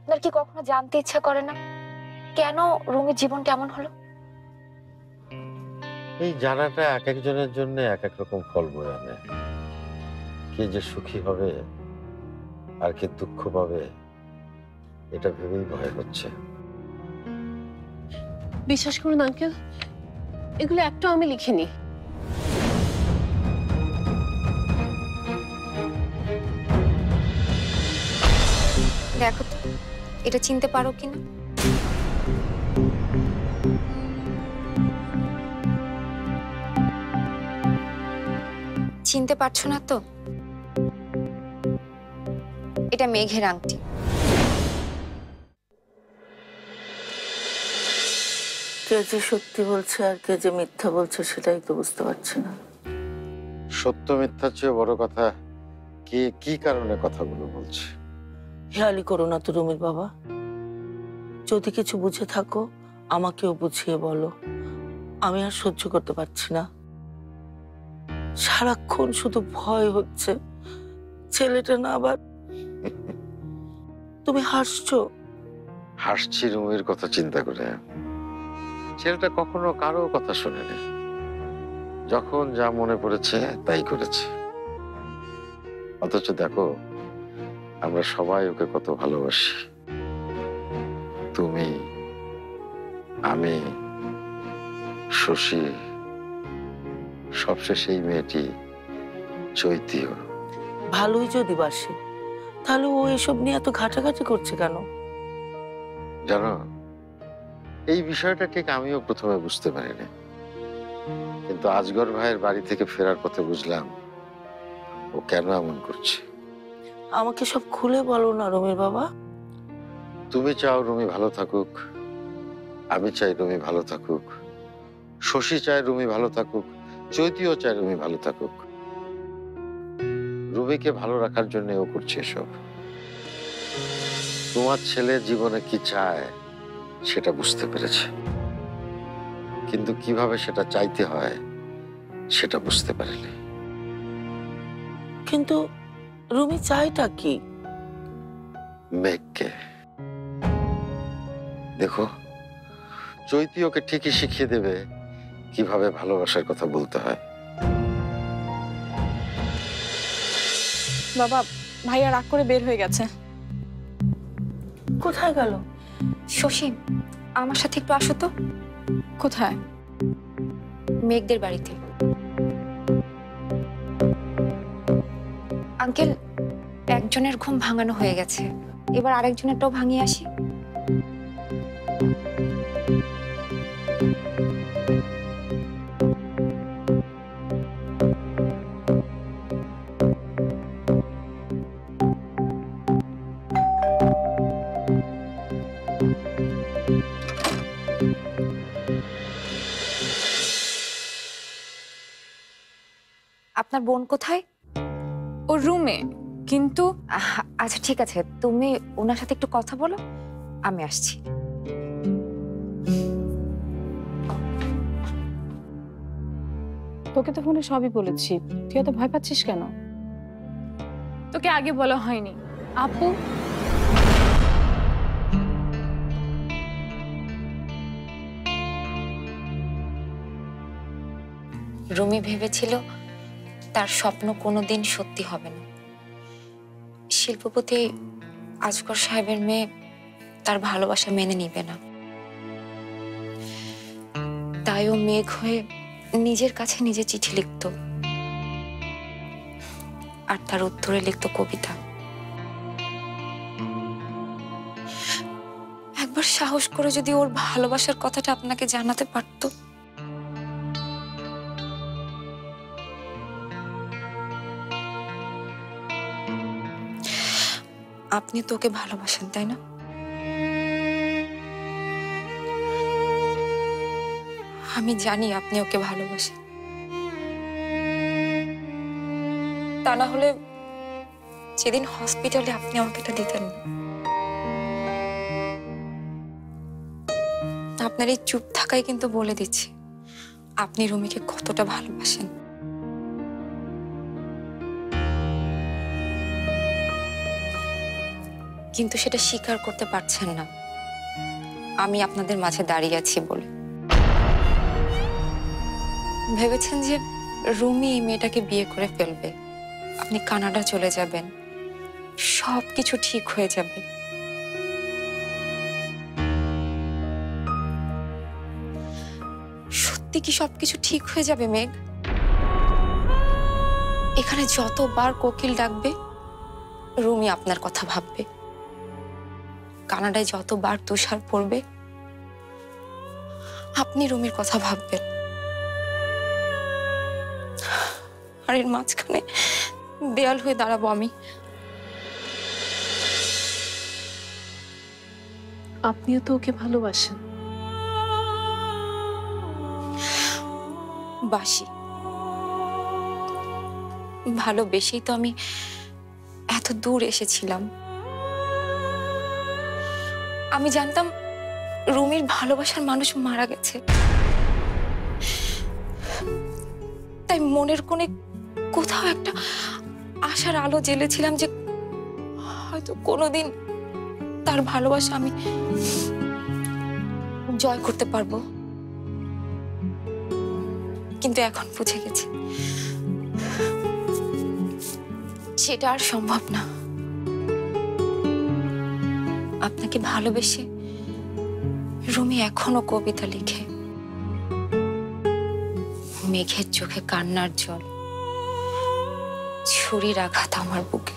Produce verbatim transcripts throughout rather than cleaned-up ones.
আপনার কি কখনো জানতে ইচ্ছা করে না কেন রুমির জীবনটা এমন হলো? এই জানাটা এক একজনের জন্য এক এক রকম ফল বয়ে আনে। কে যে সুখী হবে আর কে দুঃখ পাবে এটা ভেবেই ভয় হচ্ছে। বিশ্বাস করুন আঙ্কেল, এগুলো একটা আমি লিখিনি। দেখো এটা চিনতে পারো কিনা। চিনতে পারছো না তো? এটা মেঘের আংটি। কে যে সত্যি বলছে আর কে যে মিথ্যা বলছে সেটাই তো বুঝতে পারছি না। সত্য মিথ্যার চেয়ে বড় কথা কে কি কারণে কথাগুলো বলছে। হেয়ালি করো না তো রুমির বাবা, যদি কিছু বুঝে থাকো আমাকেও বুঝিয়ে বলো। আমি আর সহ্য করতে পারছি না। সারাক্ষণ শুধু ভয় হচ্ছে ছেলেটা না আবার। তুমি হাসছো? হাসছি রুমির কথা চিন্তা করে। ছেলেটা কখনো কারো কথা শোনেনি, যখন যা মনে পড়েছে তাই করেছে। অথচ দেখো আমরা সবাই ওকে কত ভালোবাসি, তুমি আমি শশী, সবশেষে এই মেয়েটি চৈতিও। ভালোই যদি বাসে তাহলে ও এসব নিয়ে এত ঘাটাঘাটি করছে কেন? জানো এই বিষয়টা ঠিক আমিও প্রথমে বুঝতে পারিনি, কিন্তু আজগর ভাইয়ের বাড়ি থেকে ফেরার পথে বুঝলাম ও কেন এমন করছে। আমাকে সব খুলে বলো না রুমির বাবা। তুমি চাও রুমি ভালো থাকুক, আমি চাই রুমি ভালো থাকুক, শশী চায় রুমি ভালো থাকুক, চৈতিও চায় রুমি ভালো থাকুক। রুমিকে ভালো রাখার জন্য ও করছে এসব। তোমার ছেলে জীবনে কি চায় সেটা বুঝতে পেরেছে, কিন্তু কিভাবে সেটা চাইতে হয় সেটা বুঝতে পারেনি। কিন্তু রুমি চাইটা কি? মেঘকে দেখো, চৈতি ওকে ঠিকই শিখিয়ে দেবে কিভাবে ভালোবাসার কথা বলতে হয়। বাবা, ভাইয়া রাগ করে বের হয়ে গেছে। কোথায় গেল? শশী আমার সাথে একটু আসো তো। কোথায়? মেঘদের বাড়িতে। আঙ্কেল একজনের ঘুম ভাঙানো হয়ে গেছে, এবার আরেকজনেরটাও ভাঙিয়ে আসি। আপনার বোন কোথায়? ও রুমে। কিন্তু আচ্ছা ঠিক আছে, তুমি ওনার সাথে একটু কথা বলো, আমি আসছি। তোকে তো ফোনে সবই বলেছি, তুই এত ভয় পাচ্ছিস কেন? তোকে আগে বলা হয়নি। আপু রুমি ভেবেছিল তার স্বপ্ন কোনোদিন সত্যি হবে না। শিল্পপতি আজগর সাহেবের মেয়ে তার ভালোবাসা মেনে নিবে না, তাই ও মেঘ হয়ে নিজের কাছে নিজে চিঠি লিখত আর তার উত্তরে লিখত কবিতা। একবার সাহস করে যদি ওর ভালোবাসার কথাটা আপনাকে জানাতে পারতো। আপনি তোকে ভালোবাসেন তাই না? আমি জানি আপনি ওকে ভালোবাসেন, তা না হলে সেদিন হসপিটালে আপনি আমাকে এটা দিতেন না। আপনার এই চুপ থাকাই কিন্তু বলে দিচ্ছে আপনি রুমিকে কতটা ভালোবাসেন। কিন্তু সেটা স্বীকার করতে পারছেন না। আমি আপনাদের মাঝে দাঁড়িয়ে আছি বলে ভেবেছেন যে রুমি এই মেয়েটাকে বিয়ে করে ফেলবে, আপনি কানাডা চলে যাবেন, সবকিছু ঠিক হয়ে যাবে। সত্যি কি সবকিছু ঠিক হয়ে যাবে মেঘ? এখানে যতবার কোকিল ডাকবে রুমি আপনার কথা ভাববে, কানাডায় যতবার তুষার পড়বে আপনি রুমির কথা ভাববেন, আর এর মাঝখানে দেয়াল হয়ে দাঁড়াবো আমি। আপনিও তো ওকে ভালোবাসেন। বাসি, ভালোবেসেই তো আমি এত দূর এসেছিলাম। আমি জানতাম রুমির ভালোবাসার মানুষ মারা গেছে, তাই মনের কোণে কোথাও একটা আশার আলো জ্বেলেছিলাম যে হয়তো কোনোদিন তার ভালোবাসা আমি জয় করতে পারবো। কিন্তু এখন বুঝে গেছি সেটা আর সম্ভব না। আপনাকে ভালোবেসে রুমি এখনো কবিতা লিখে, মেঘের চোখে কান্নার জল, ছুরির আঘাত আমার বুকে।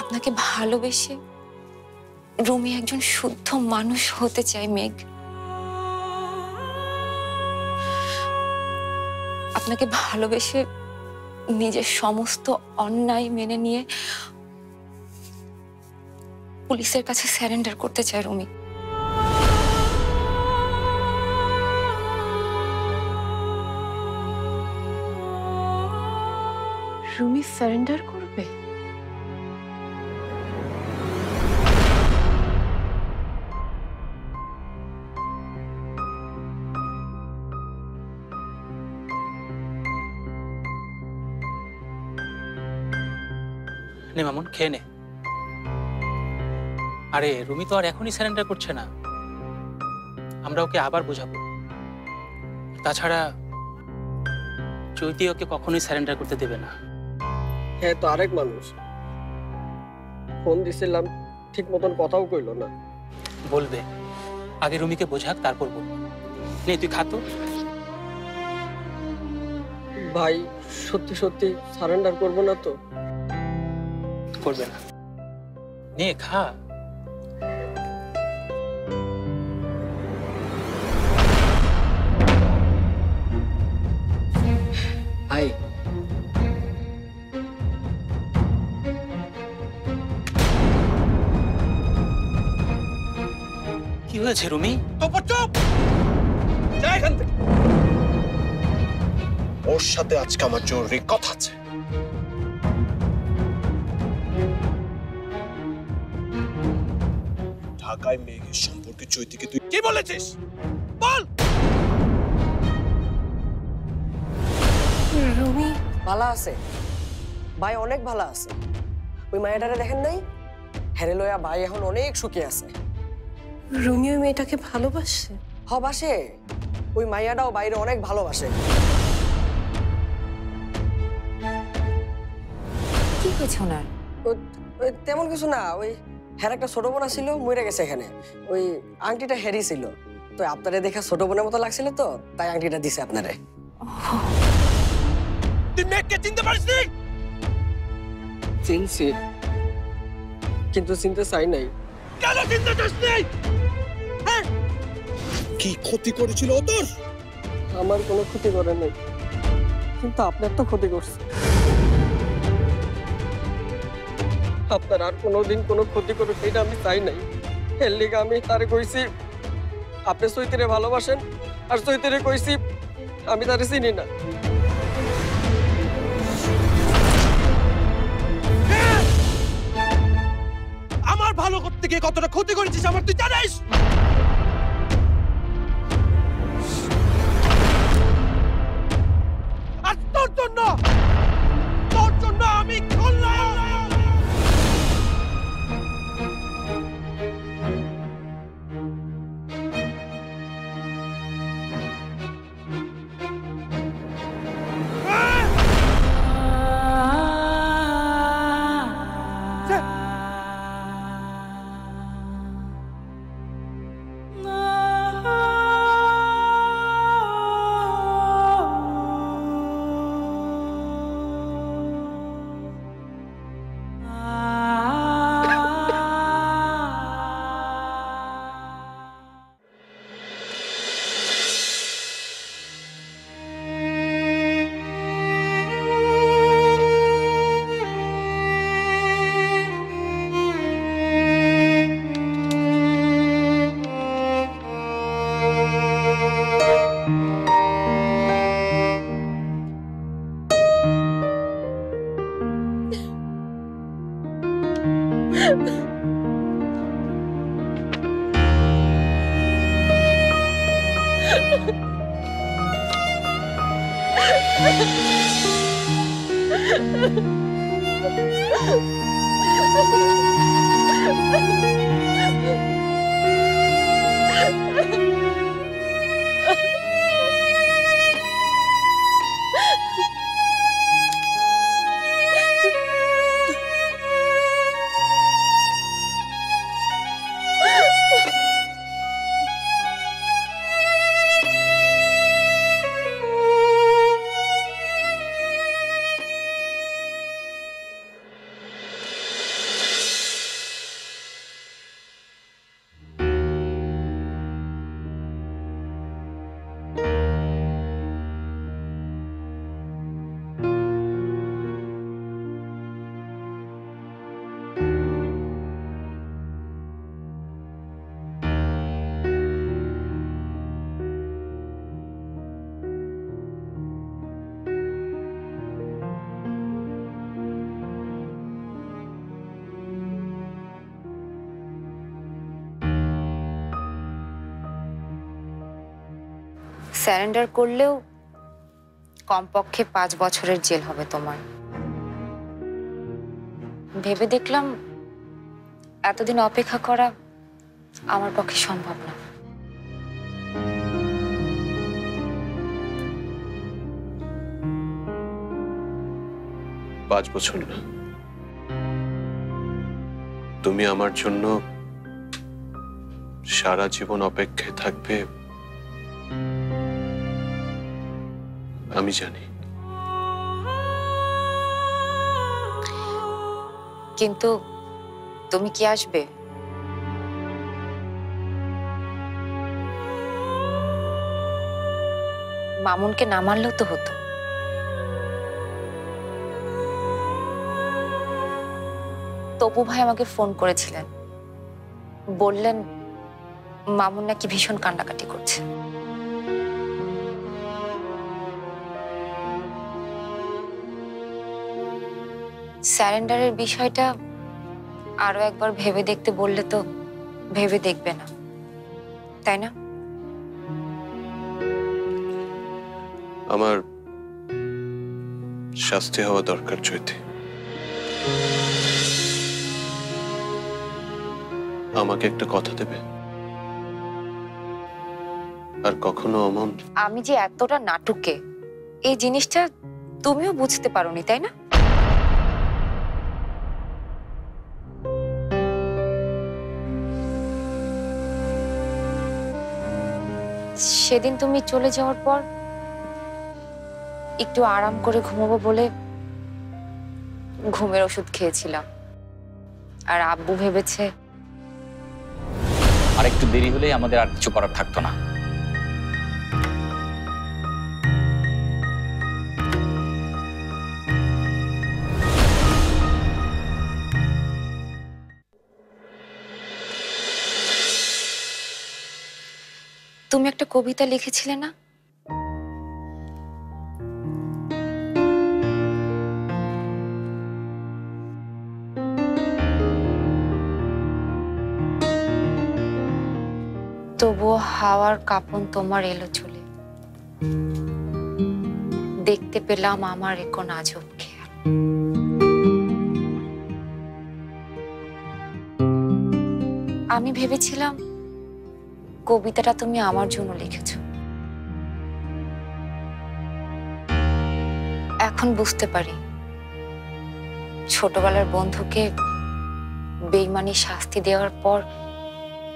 আপনাকে ভালোবেসে রুমি একজন শুদ্ধ মানুষ হতে চায় মেঘ। আপনাকে ভালোবেসে নিজের সমস্ত অন্যায় মেনে নিয়ে পুলিশের কাছে সারেন্ডার করতে চায় রুমি। রুমি সারেন্ডার করবে? মামুন খেয়ে নে। আরে রুমি তো আর এখনই সারেন্ডার করছে না, আমরা ওকে আবার বোঝাবো। তাছাড়া চৈতি ওকে কখনোই সারেন্ডার করতে দেবে না। হ্যাঁ, তো আরেক মানুষ, ফোন দিছিলাম ঠিক মতন কথাও কইলো না। বলবে, আগে রুমিকে বোঝাক তারপর বলবো। নে তুই খা তো। ভাই সত্যি সত্যি সারেন্ডার করবো না তো? করবে না, নে খা। ভাই কি হয়েছে রুমি? চুপ চুপ, যা এখান থেকে। ওর সাথে আজকে আমার জরুরি কথা আছে। ঢাকায় মেঘের সম্পর্কে চৈতিকে তুই কি বলেছিস বল? রুমি ভালো আছে ভাই, অনেক ভালো আছে। ওই মায়েটারে দেখেন নাই? হেরে লয়া ভাই এখন অনেক সুখে আছে। রুমি ওই মেয়েটাকে ভালোবাসে? হবাসে, ওই মাইয়াটাও বাইরে অনেক ভালোবাসে। কি হয়েছে ওনার? তেমন কিছু না, ওই হের একটা ছোট বোনা ছিল মরে গেছে এখানে, ওই আংটিটা হেরি ছিল তো আপনারে দেখা ছোট বোনের মতো লাগছিল, তো তাই আংটিটা দিছে আপনারে। তুই মেয়েকে চিনতে পারছিস? চিনছি, কিন্তু চিনতে চাই নাই। কেন চিনতে চাস নাই? কি ক্ষতি করেছিল ও তোর? আমার কোনো ক্ষতি করে নাই, কিন্তু আপনার তো ক্ষতি করছে। আপনার আর কোনোদিন কোনো ক্ষতি করবে সেটা আমি চাই নাই। এর লিগে আমি তারে কইছি আপনি চৈতিরে ভালোবাসেন, আর চৈতিরে কইছি আমি তারে চিনি না। আমার ভালো করতে গিয়ে কতটা ক্ষতি করেছিস আমার তুই জানিস? আর তোর জন্য তোর জন্য আমি सरेंडर करले कमपक्षे पाँच बछर जेल होबे तोमार। भेबे देखलाम एतदिन अपेक्षा करा आमार पक्षे सम्भव ना। पाँच बछर ना तुमी आमार जन्य सारा जीवन अपेक्षाय थाकबे आमी जानी। किन्तु तुमी कि आसबे? मामुन के ना मानलेও तो हतो। तपु भाई आमाके फोन करेछिलेन, बोललेन मामुन नाकि भीषण कान्नाकाटी करछे। सरेंडर विषय भेबे देखते बोलले तो भेबे देखबे ना, ताई ना? आमार शास्ति हवा दरकार चैते आमाके एकटा कथा देबे आर कखनो अमन आमी जे एतटा नाटके ए जिनिसटा तुमिও बुझते पारोনি, ताई ना? से दिन तुम चले जाओयार पर एकटू आराम करे घुमाबो बोले घुमेर ओषुध खेयेछिलाम आर आब्बू भेबेछे आर एकटू देरी होलेई आमादेर आर किछु करा थाकतो ना। तुम एक कविता लिखे ना तो वो हावार कापन तोमार एलो चुले देखते पेलाम आमार एको आजब खेयाल। आमी भेबेछिलाम कविता तुम लिखे एखन बुझते पारी छोटबेलार बंधु के बेईमानी शास्ति देवार पर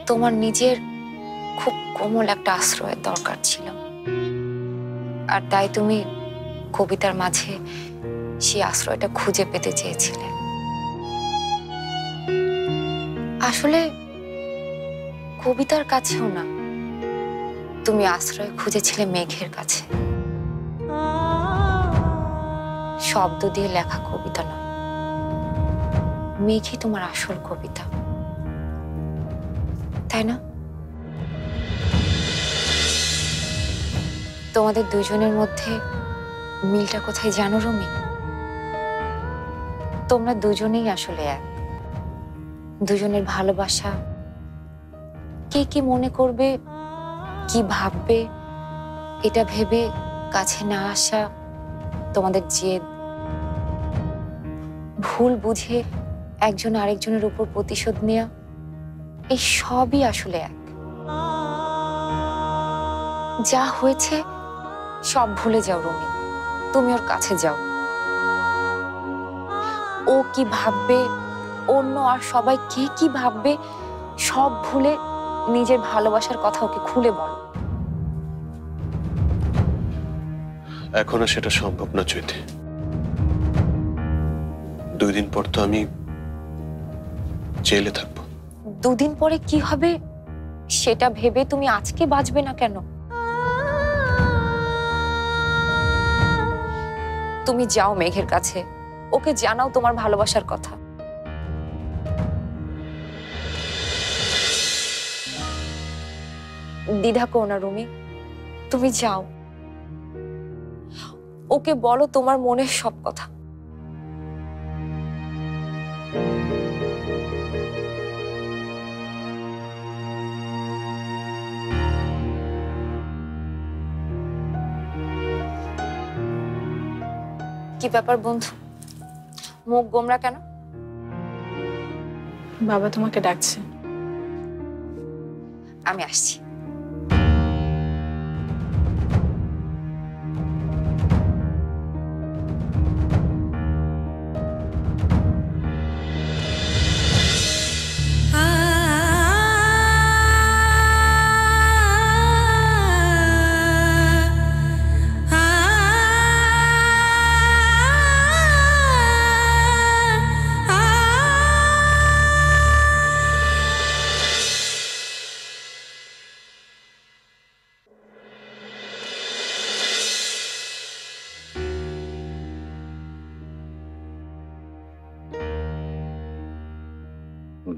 तोमार निजेर खूब कोमल एक आश्रय दरकार छिलो आर ताई तुमी कवितार माझे सेई आश्रयटा खुंजे पेते चेयेछिले। आसले कवितार काछेओ ना तुमी आश्रय खुजेछिले मेघेर काछे। शब्द दिए लेखा कविता नय, मेघई तोमार आसल कविता, ताई ना? तोमादेर दुइजोनेर मধ্যে মিলটা কোথায় জানো রুমি? তোমরা দুজনেই আসলে এক। দুজনের ভালোবাসা কে কি মনে করবে কি ভাববে এটা ভেবে কাছে না আসা তোমাদের জেদ ভুল বুঝে একজন আরেকজনের উপর প্রতিশোধ নেয়া এই সবই আসলে এক যা হয়েছে সব ভুলে যাও রুমি তুমি ওর কাছে যাও ও কি ভাববে অন্য আর সবাই কে কি ভাববে সব ভুলে নিজের ভালোবাসার কথা ওকে খুলে বলো এখন আর সেটা সম্ভব না চৈতি দুই দিন পর তো আমি জেলে থাকব দুই দিন পরে কি হবে সেটা ভেবে তুমি আজকে বাঁচবে না কেন তুমি যাও মেঘের কাছে ওকে জানাও তোমার ভালোবাসার কথা দ্বিধা করো না রুমি তুমি যাও ওকে বলো তোমার মনের সব কথা কি ব্যাপার বন্ধু মুখ গোমরা কেন বাবা তোমাকে ডাকছে আমি আসছি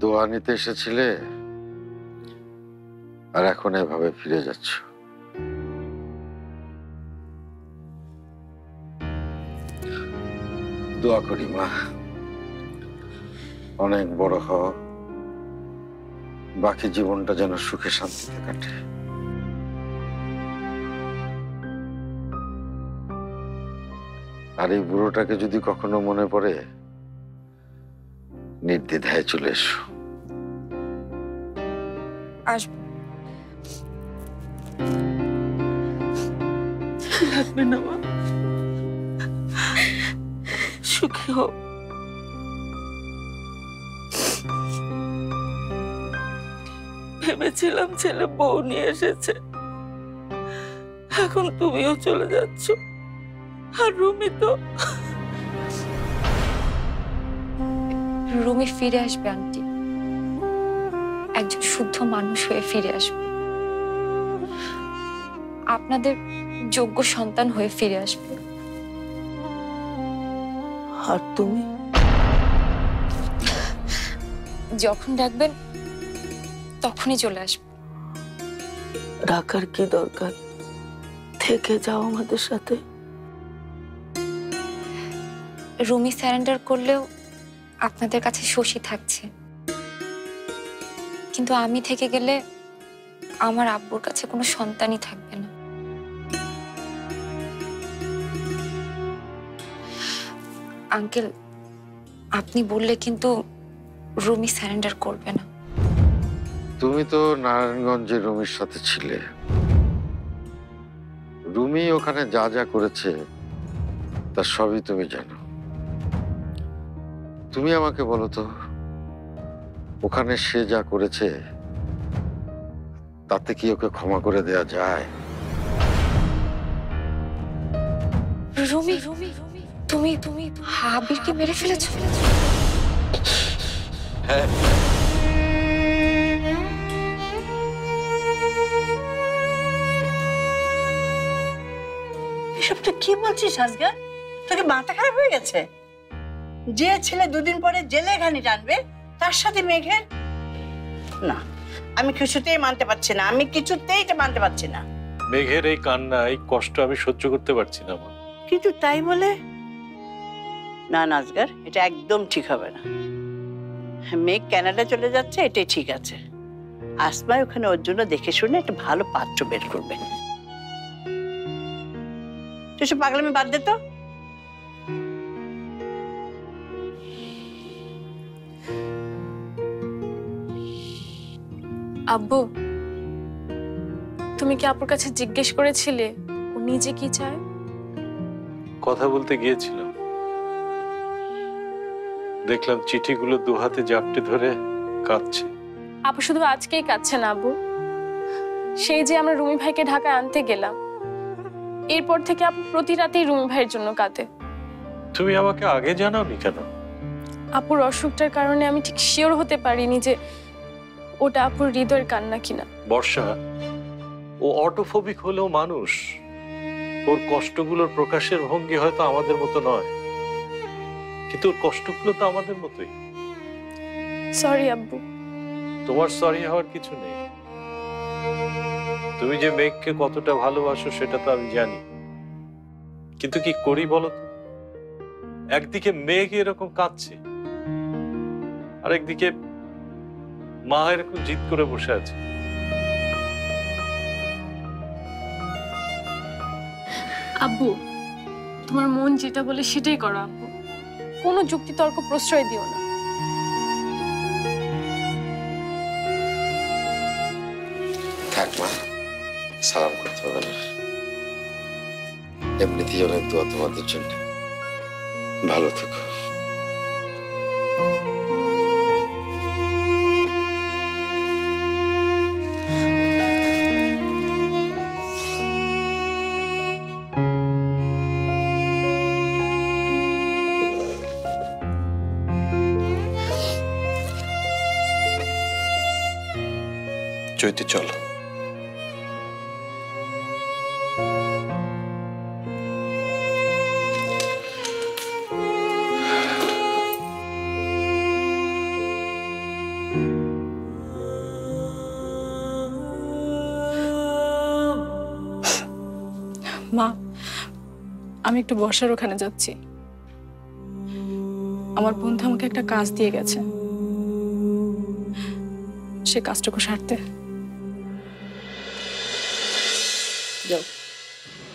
দোয়া নিতে এসেছিলে আর এখন এভাবে ফিরে যাচ্ছ দোয়া করি মা অনেক বড় হ বাকি জীবনটা যেন সুখে শান্তিতে কাটে আর এই বুড়োটাকে যদি কখনো মনে পড়ে নির্দ্বিধায় চলে এসো লাগবে না মা সুখী হও ভেবেছিলাম ছেলে বউ নিয়ে এসেছে এখন তুমিও চলে যাচ্ছ আর রুমি তো রুমি ফিরে আসবে আন্টি একজন শুদ্ধ মানুষ হয়ে ফিরে আসবে আপনাদের যোগ্য সন্তান হয়ে ফিরে আসবে আর তুমি যখন ডাকবেন তখনই চলে আসবে ডাকার কি দরকার থেকে যাও আমাদের সাথে রুমি সারেন্ডার করলেও আপনাদের কাছে শশী থাকছে কিন্তু আমি থেকে গেলে আমার আব্বুর কাছে কোনো সন্তানই থাকবে না আঙ্কেল আপনি বললে কিন্তু রুমি সারেন্ডার করবে না তুমি তো নারায়ণগঞ্জে রুমির সাথে ছিলে রুমি ওখানে যা যা করেছে তা সবই তুমি জানো তুমি আমাকে বলো তো ওখানে সে যা করেছে তাতে কি ওকে ক্ষমা করে দেয়া যায় রুমি রুমি তুমি তুমি হাবিবকে মেরে ফেলেছো হ্যাঁ এসব তুই কি বলছিস আজকাল তোকে মাথা খারাপ হয়ে গেছে যে ছেলে দুদিন পরে জেলে ঘানি টানবে তার সাথে মেঘের না আমি কিছুতেই মানতে পারছি না আমি কিছুতেই এটা মানতে পারছি না মেঘের এই কান্না এই কষ্ট আমি সহ্য করতে পারছি না মা কিন্তু তাই বলে না নাজগার এটা একদম ঠিক হবে না মেঘ কানাডা চলে যাচ্ছে, এটাই ঠিক আছে। আসমা ওখানে ওর জন্য দেখে শুনে একটা ভালো পাত্র বের করবে। তুই সব পাগলামি বাদ দে তো। আব্বু, তুমি কি আপুর কাছে জিজ্ঞেস করেছিলে ও নিজে কি চায়? কথা বলতে গিয়েছিলাম, দেখলাম চিঠিগুলো দু হাতে জাপটে ধরে কাঁদছে। আপু শুধু আজকেই কাঁদছে না আব্বু, সেই যে আমরা রুমি ভাইকে ঢাকায় আনতে গেলাম এরপর থেকে আপু প্রতি রাতেই রুমি ভাইয়ের জন্য কাঁদে। তুমি আমাকে আগে জানাওনি কেন? আপুর অসুখটার কারণে আমি ঠিক শিওর হতে পারিনি যে ওটা আপুর হৃদয়ের কান্না কিনা। বর্ষা, ও অটোফোবিক হলেও মানুষ, ওর কষ্টগুলোর প্রকাশের ভঙ্গি হয়তো আমাদের মতো নয়, কিন্তু ওর কষ্টগুলো তো আমাদের মতোই। সরি আব্বু। তোমার সরি হওয়ার কিছু নেই। তুমি যে মেঘকে কতটা ভালোবাসো সেটা তো আমি জানি, কিন্তু কি করি বলো তো? একদিকে মেঘ এরকম কাঁদছে, আর একদিকে মা এরকম জিদ করে বসে আছে। আব্বু, তোমার মন যেটা বলে সেটাই করো আব্বু, কোনো যুক্তি তর্ক প্রশ্রয় দিও না। থাক মা, সালাম করতে হবে না, এমনিতেই অনেক দোয়া তোমাদের জন্য। ভালো থেকো। চৈতি, চল। মা, আমি একটু বর্ষার ওখানে যাচ্ছি, আমার বন্ধু আমাকে একটা কাজ দিয়ে গেছে, সে কাজটুকু সারতে।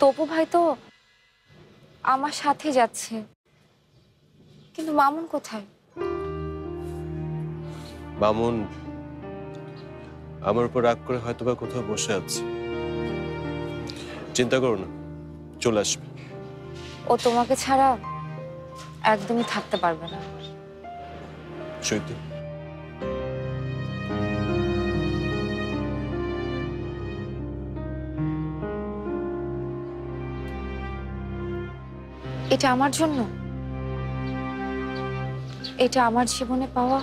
তপু ভাই তো আমার সাথে যাচ্ছে, কিন্তু মামুন কোথায়? মামুন আমার উপর রাগ করে হয়তোবা কোথাও বসে আছে। চিন্তা করো না, চলে আসবে। ও তোমাকে ছাড়া একদমই থাকতে পারবে না। চৈতি, এটা আমার জন্য, এটা আমার জীবনে পাওয়া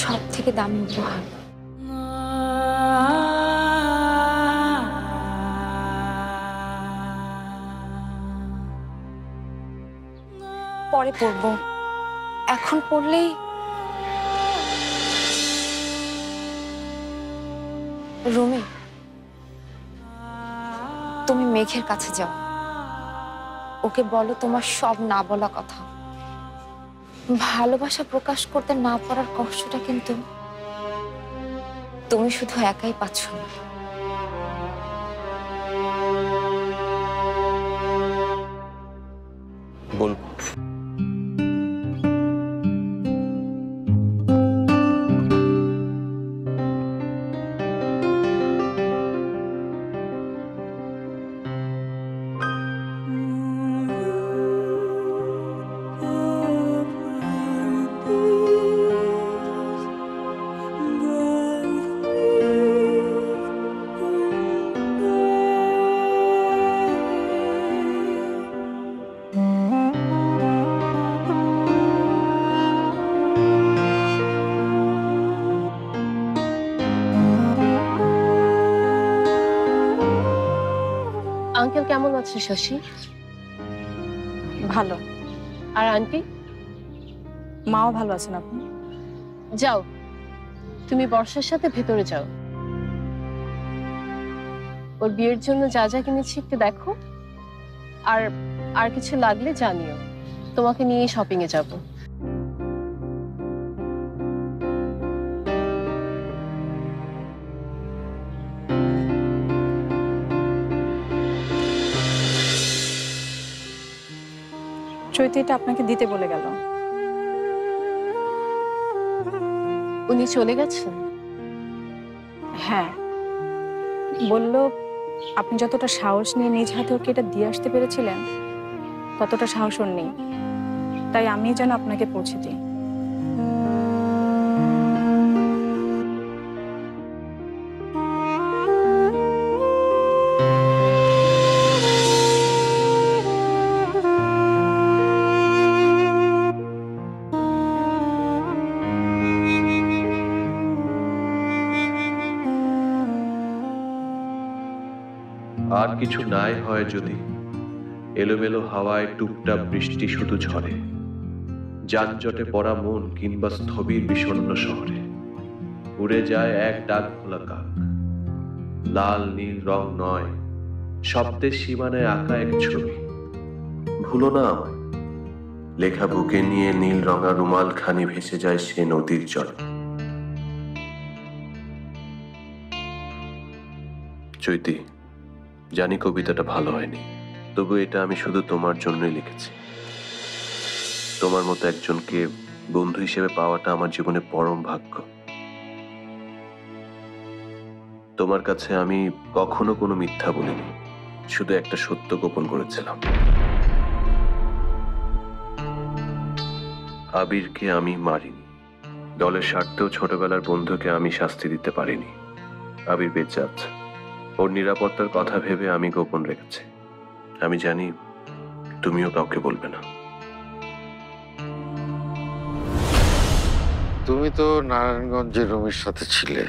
সব থেকে দামি উপহার। পরে পড়ব, এখন পড়লেই রুমি, তুমি মেঘের কাছে যাও, ওকে বলো তোমার সব না বলা কথা। ভালোবাসা প্রকাশ করতে না পারার কষ্টটা কিন্তু তুমি শুধু একাই পাচ্ছ না, বলবো। আঙ্কেল কেমন আছে শশী? ভালো। আর আন্টি? মাও ভালো আছেন। আপনি যাও, তুমি বর্ষার সাথে ভেতরে যাও, ওর বিয়ের জন্য যা যা কিনেছি একটু দেখো, আর আর কিছু লাগলে জানিও। তোমাকে নিয়ে শপিং এ যাবো। চৈতি এটা আপনাকে দিতে বলে গেল। উনি চলে গেছেন? হ্যাঁ, বলল আপনি যতটা সাহস নিয়ে নিজ হাতে ওকে এটা দিয়ে আসতে পেরেছিলেন ততটা সাহস ওর নেই, তাই আমি যেন আপনাকে পৌঁছে দিই। আর কিছু নাই হয় যদি এলোমেলো হাওয়ায় টুপটাপ বৃষ্টি শুধু ঝরে, যানজটে পড়া মন কিংবা স্থবির বিষণ্ণ শহরে উড়ে যায় এক ডাক খোলা কাক। লাল নীল রং নয়, শব্দের সীমানায় আঁকা এক ছবি। ভুলো না আমায়, লেখা বুকে নিয়ে নীল রঙা রুমাল খানি ভেসে যায় সে নদীর জলে। চৈতি, জানি কবিতাটা ভালো হয়নি, তবু এটা আমি শুধু তোমার জন্যই লিখেছি। তোমার মতো একজনকে বন্ধু হিসেবে পাওয়াটা আমার জীবনে পরম ভাগ্য। তোমার কাছে আমি কখনো কোনো মিথ্যা বলিনি, শুধু একটা সত্য গোপন করেছিলাম। আবিরকে আমি মারিনি, দলের স্বার্থেও ছোটবেলার বন্ধুকে আমি শাস্তি দিতে পারিনি। আবির বেঁচে আছে, ওর নিরাপত্তার কথা ভেবে আমি গোপন রেখেছি। আমি জানি তুমিও কাউকে বলবে না। তুমি তো নারায়ণগঞ্জে রুমির সাথে ছিলে।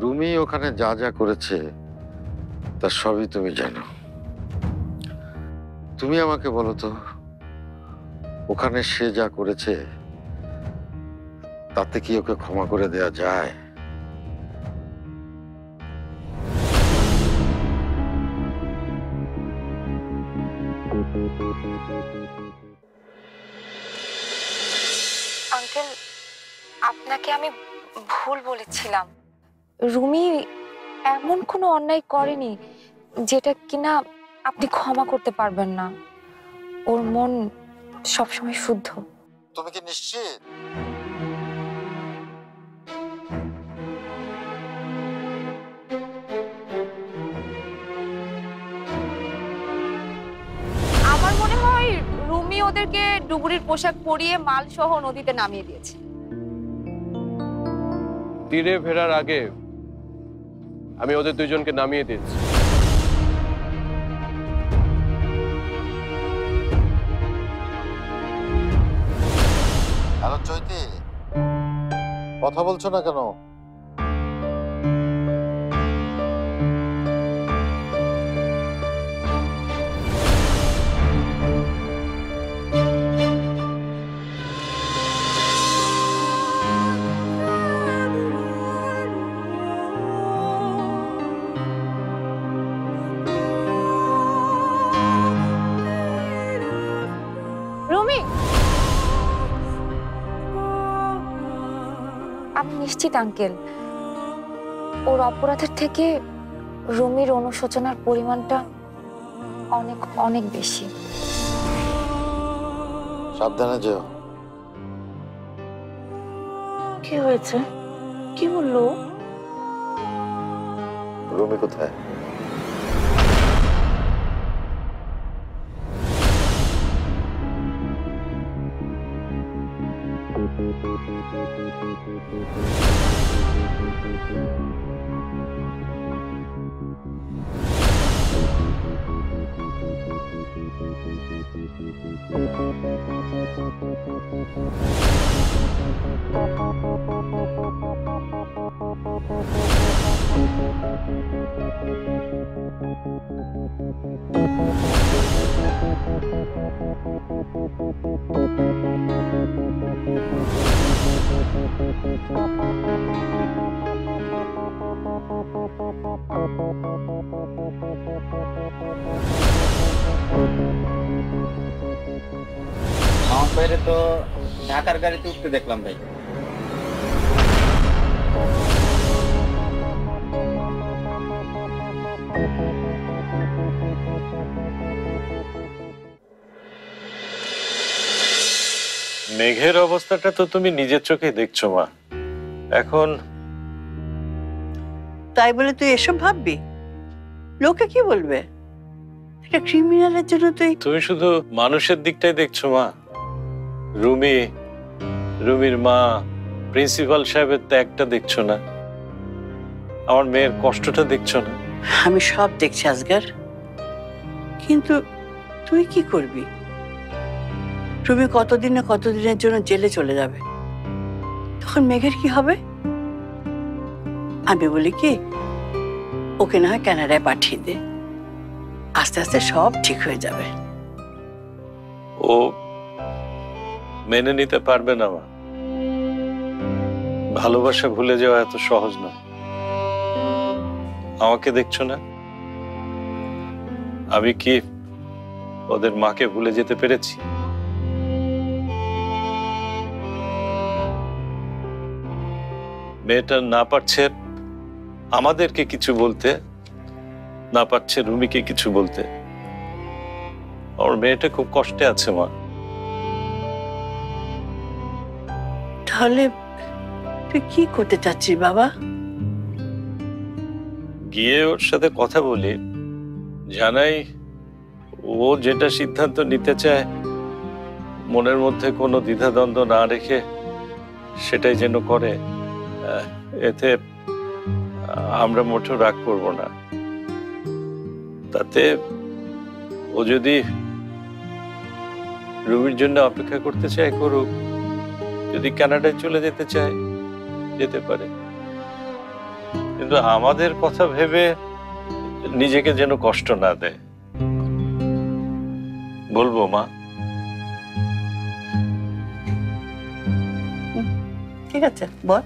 রুমি ওখানে যা যা করেছে তার সবই তুমি জানো। তুমি আমাকে বলো তো, ওখানে সে যা করেছে তাতে কি ওকে ক্ষমা করে দেয়া যায়? আঙ্কেল, আপনাকে আমি ভুল বলেছিলাম। রুমি এমন কোনো অন্যায় করেনি যেটা কিনা আপনি ক্ষমা করতে পারবেন না। ওর মন সবসময় শুদ্ধ। তুমি কি নিশ্চিত? ওদেরকে ডুবুরির পোশাক পরিয়ে মাল সহ নদীতে নামিয়ে দিয়েছে। তীরে ফেরার আগে আমি ওদের দুইজনকে নামিয়ে দিয়েছি। হ্যালো চৈতি, কথা বলছো না কেন? আমি নিশ্চিত আঙ্কেল, ওর অপরাধের থেকে রুমির অনুশোচনার পরিমাণটা অনেক অনেক বেশি। সাবধানে যেও। কি হয়েছে? কি বললো? রুমি কোথায়? বাইরে তো ঢাকার গাড়িতে উঠতে দেখলাম ভাই। मेघेर अवस्थाटा तो तुमी निजेर चोखे देखछो मा एखोन ताई बोले तुई एसब भाबबी लोके कि बोलबे এটা ক্রিমিনালের জন্য তুই তুমি শুধু মানুষের দিকটাই দেখছো মা রুমি রুমির মা প্রিন্সিপাল সাহেবের ত্যাগটা দেখছো না আমার মেয়ের কষ্টটা দেখছো না আমি সব দেখছি আজগর কিন্তু তুই কি করবি রুমি কতদিন না কতদিনের জন্য জেলে চলে যাবে তখন মেঘের কি হবে আমি বলি কি ওকে না কানাডায় পাঠিয়ে দে आस्ते आस्ते सब ठीक हो जाए ओ मेने निते पारबे ना मा भालोबासा भूले जाओया तो सहज ना आमाके देखछो ना आमी कि ओदेर माके भूले जेते पेरेछि मेटा ना पारछे आमादेरके किछु बोलते ना पाच्छे रूमी के किछु बोलते और मेटा खूब कष्टे आछे मा ताहले तुई कि करते चाच्छि बाबा गिये ओर साथे कथा बोली जानाई ओ जेटा सिद्धांत निते चाय मनेर मध्ये कोनो द्विधा द्वंद्व ना रेखे सेटाई जेन करे एते आमरा मोटेও राग करब ना তাতে ও যদি রুবির জন্য অপেক্ষা করতে চায় করুক যদি কানাডায় চলে যেতে চায় যেতে পারে কিন্তু আমাদের কথা ভেবে নিজেকে যেন কষ্ট না দেয় বলবো মা ঠিক আছে বল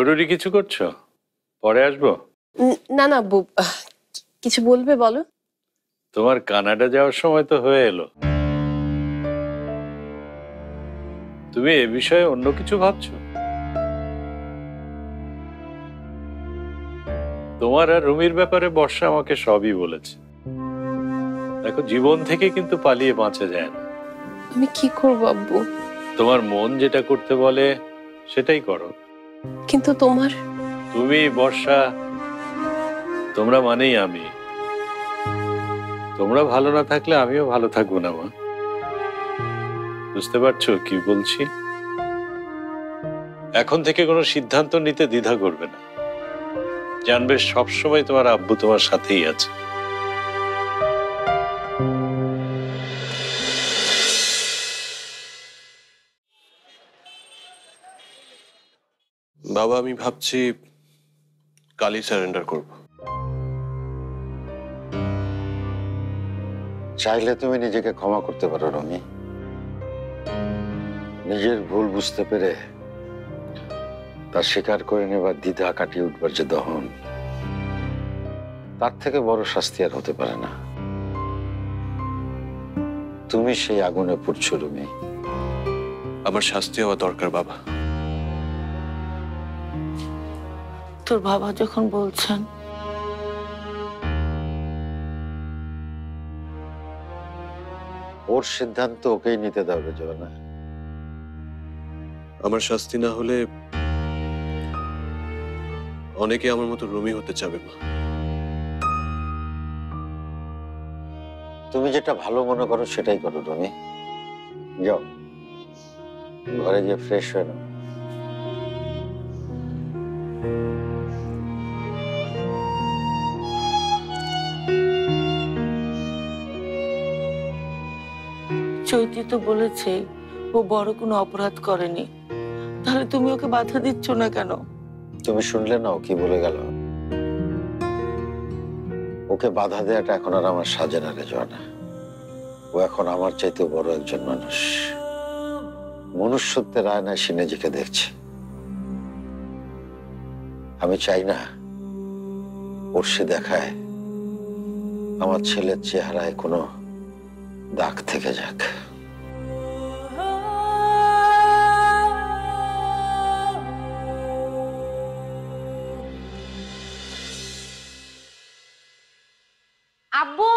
জরুরি কিছু করছো পরে আসবো না না কিছু বলবে বলো তোমার কানাডা যাওয়ার সময় তো হয়ে এলো তুমি এই বিষয়ে অন্য কিছু ভাবছো তোমার আর রুমির ব্যাপারে বর্ষা আমাকে সবই বলেছে দেখো জীবন থেকে কিন্তু পালিয়ে বাঁচা যায় না আমি কি করব আব্বু তোমার মন যেটা করতে বলে সেটাই করো किन्तु तुम्हार तुम्ही बर्षा तुम्हरा माने ही आमी तुम्हरा भालो ना थाकले आमियो भालो थाकबो ना मा बुझते पारछो कि बोलছি এখন থেকে কোনো সিদ্ধান্ত নিতে দ্বিধা করবে না জানবে সব সময় তোমার আব্বু তোমার সাথেই আছে बाबा आमी भाबछी काली सरेंडर करब चाइले तुमी निजेके क्षमा करते पारो रमी निजेर भूल बुझते पेरे तार स्वीकार करे नेबार द्विधा काटिये उठबार जे दहन तार थेके बड़ शास्ति आर होते पारे ना तुमी सेई आगुने पुड़छो रमी আবার শাস্তি হওয়া দরকার বাবা। তোর বাবা যখন বলছেন ওর সিদ্ধান্ত ওকেই নিতে দেবে জোনা। আমার শাস্তি না হলে অনেকে আমার মতো রুমি হতে চাবে মা। তুমি যেটা ভালো মনে করো সেটাই করো রুমি। যাও ঘরে গিয়ে ফ্রেশ হয়ে নাও। চৈতি তো বলেছে ও বড় কোনো অপরাধ করেনি, তাহলে তুমি ওকে বাধা দিচ্ছ না কেন? তুমি শুনলে না ও কি বলে গেল? ওকে বাধা দেওয়াটা এখন আর আমার সাজে না রে জোয়ানা। ও এখন আমার চাইতে বড় একজন মানুষ। মনুষ্যত্বের আয়নায় সে নিজেকে দেখছে। আমি চাই না ওর সে দেখায় আমার ছেলের চেহারায় কোনো দাগ থেকে যাক। আব্বু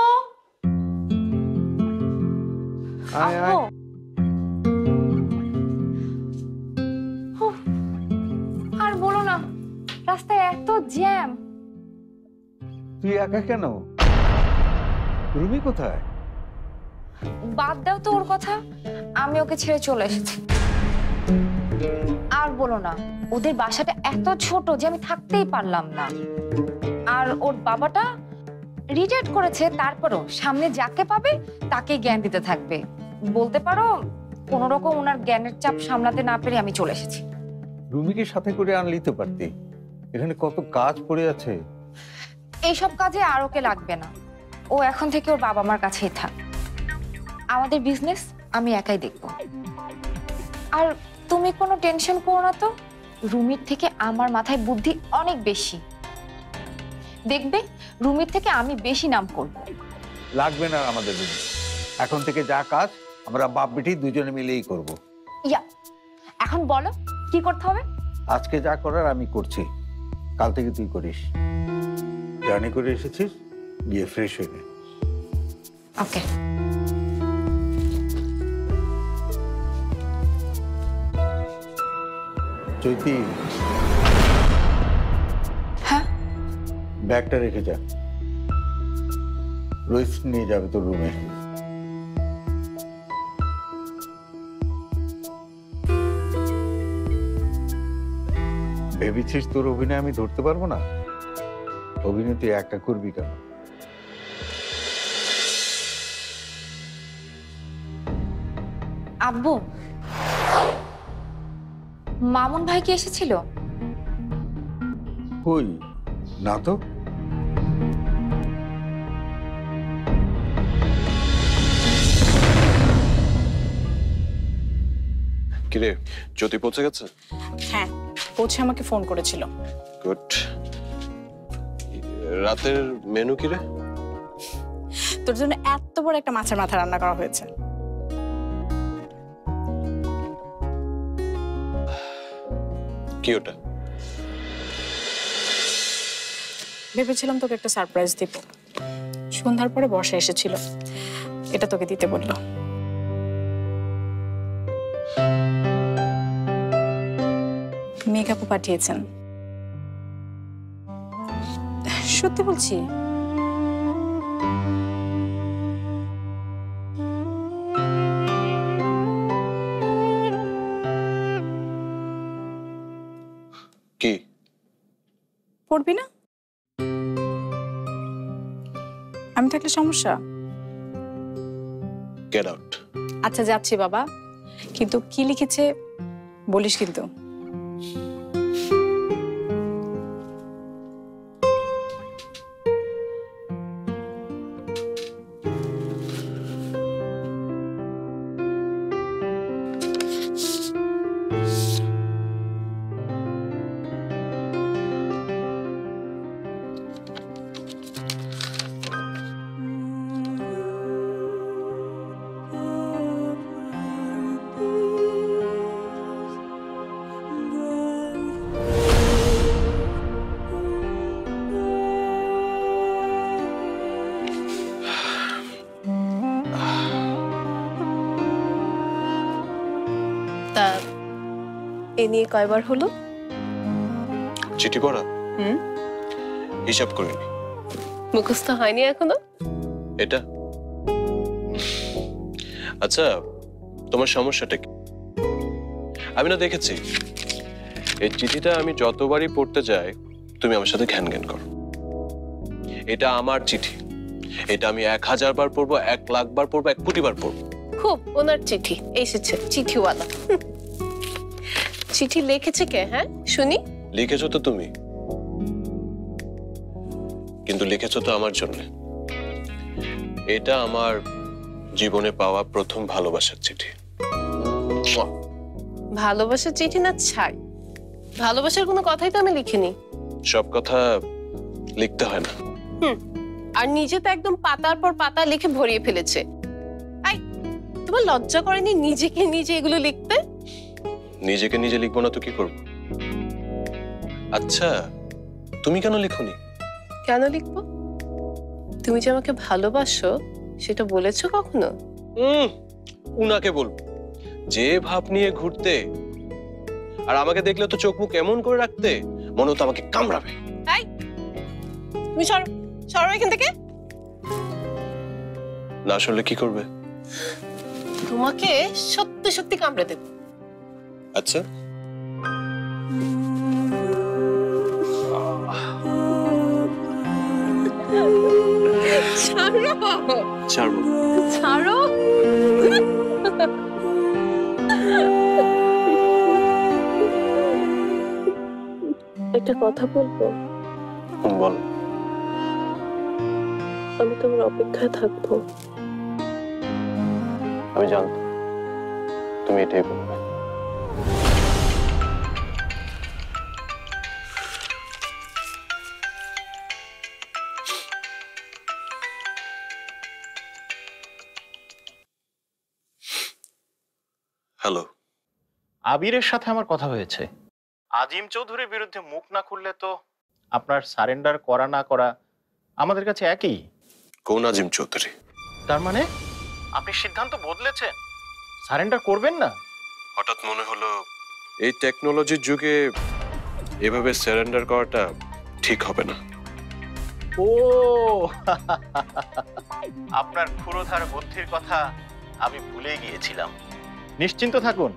আব্বু আর বলো না, রাস্তায় এত জ্যাম। তুই একা কেন? রুমি কোথায়? বাদ দাও তো ওর কথা, আমি ওকে ছেড়ে চলে এসেছি। আর বলো না, ওদের বাসাটা এত ছোট যে আমি থাকতেই পারলাম না। আর ওর বাবাটা রিটায়ার্ড করেছে, তারপরও সামনে যাকে পাবে তাকে জ্ঞান দিতে থাকবে। বলতে পারো কোন রকম ওনার জ্ঞানের চাপ সামলাতে না পেরে আমি চলে এসেছি। রুমিকে সাথে করে আনলি তো পারতি, এখানে কত কাজ পড়ে আছে। এইসব কাজে আর ওকে লাগবে না, ও এখন থেকে ওর বাবা মার কাছেই থাক। আমাদের বিজনেস আমি একাই দেখব। আর তুমি কোনো টেনশন করো না তো, রুমির থেকে আমার মাথায় বুদ্ধি অনেক বেশি। দেখবে রুমির থেকে আমি বেশি নাম করব। লাগবে না আমাদের বিজনেস, এখন থেকে যা কাজ আমরা বাপ বেটি দুজনে মিলেই করব। ইয়া এখন বলো কি করতে হবে? আজকে যা করার আমি করছি, কাল থেকে তুই করিস। জানি করে এসেছিস, গিয়ে ফ্রেশ হয়ে নে। ওকে চৈতি, ব্যাগটা রেখে যা, রোহিত নিয়ে যাবে তোর রুমে। ভেবেছিস তোর অভিনয় আমি ধরতে পারবো না? অভিনয় তুই একা করবি কেন? আব্বু মামুন ভাই কি এসেছিল? কই না তো। কিরে জ্যোতি পৌঁছে গেছে? হ্যাঁ পৌঁছে আমাকে ফোন করেছিল। গুড। রাতের মেনু কিরে? তোর জন্য এত বড় একটা মাছের মাথা রান্না করা হয়েছে। কি ওটা? ভেবেছিলাম তোকে একটা সারপ্রাইজ দিব, সন্ধ্যার পরে বর্ষা এসেছিল, এটা তোকে দিতে বললো। মেকআপও পাঠিয়েছেন। সত্যি বলছি? কি পড়বি না? আমি থাকলে সমস্যা? Get out. আচ্ছা যাচ্ছি বাবা, কিন্তু কি লিখেছে বলিস কিন্তু। एनी कई बार हलो चिठी पढ़ा हिसाब करिনি মুখস্থ হয়নি এখনো এটা আচ্ছা তোমার সমস্যাটা কি আমি না দেখেছি এই চিঠিটা আমি যতবারই পড়তে যাই তুমি আমার সাথে ঘ্যান ঘ্যান করো এটা আমার চিঠি এটা আমি एक हज़ार বার পড়ব एक লাখ বার পড়ব एक কোটি বার পড়ব খুব ওনার চিঠি এসেছে চিঠিওয়ালা চিঠি লিখেছে কে হ্যাঁ শুনি লিখেছো তো তুমি किन्तु लिखे तो आमार जोन्ने एटा आमार जीवने पावा प्रथम भालोबासार चिठी भालोबासार चिठी ना छाड़ भालोबासार कोनो कथाई तो आमी लिखिनी सब कथा लिखते हय ना आर निजे तो एकदम पातार पर पाता लिखे भरिए फेलेछे आई तुम्हार लज्जा करेनी निजेके निजे एगुलो लिखते निजेके निजे लिखबो ना तो कि करब अच्छा तुमी केन लिखोनी क्या लिखो तुम जो भालोबाशो सत्य सत्य कामड़े देव अच्छा हेलो आबिरेर साथे आमार कथा হয়েছে আজিম চৌধুরীর বিরুদ্ধে মুখ না খুললে তো আপনার সারেন্ডার করা না করা আমাদের কাছে একই কোন আজিম চৌধুরী তার মানে আপনি সিদ্ধান্ত বদলেছেন সারেন্ডার করবেন না হঠাৎ মনে হলো এই টেকনোলজির যুগে এভাবে সারেন্ডার করাটা ঠিক হবে না ও আপনার পুরোধার বুদ্ধির কথা আমি ভুলে গিয়েছিলাম निश्चिंत थाकुन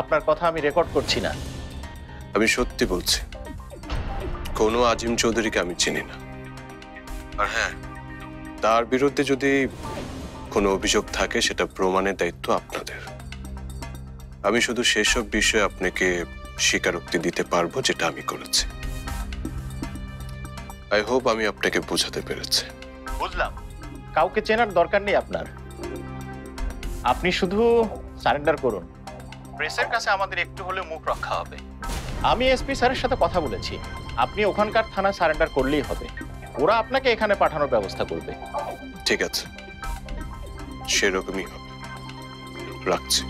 आपनार कथा आमी रेकर्ड करछि ना आमी सत्यि बोलछि कोनो আজিম চৌধুরীকে आमी चिनि ना और हाँ तार बिरुद्धे जदि कोनो अभियोग थाके सेटा प्रमाणेर दायित्व आपनादेर आमी शुधु सेई सब विषये आपनाके स्वीकारोक्ति दिते पारबो जेटा आमी करेछि आई होप आमी आपनाके बोझाते पेरेछि बुझलाम काउके चेनार दरकार नेई आपनार आपनि शुधु সারেন্ডার করুন প্রেসের কাছে আমাদের একটু হলে মুখ রক্ষা হবে আমি এসপি স্যারের সাথে কথা বলেছি আপনি ওখানকার থানা সারেন্ডার করলেই হবে ওরা আপনাকে এখানে পাঠানোর ব্যবস্থা করবে ঠিক আছে সেরকমই হবে রাখছি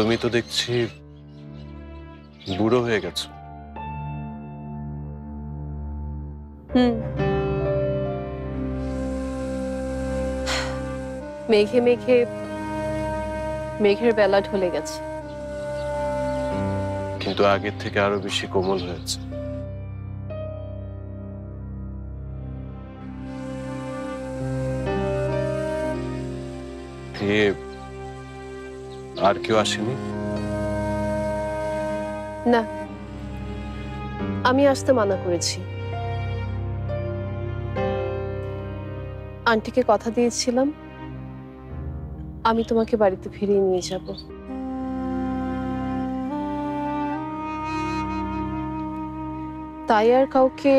তুমি তো দেখছি বুড়ো হয়ে গেছো। হুম, মেঘে মেঘে মেঘের বেলা ঢলে গেছে, কিন্তু আগের থেকে আরো বেশি কোমল হয়েছে। আর কেউ আসেনি? না, আমি আসতে মানা করেছি। আন্টিকে কথা দিয়েছিলাম আমি তোমাকে বাড়িতে ফিরিয়ে নিয়ে যাব। তাই আর কাউকে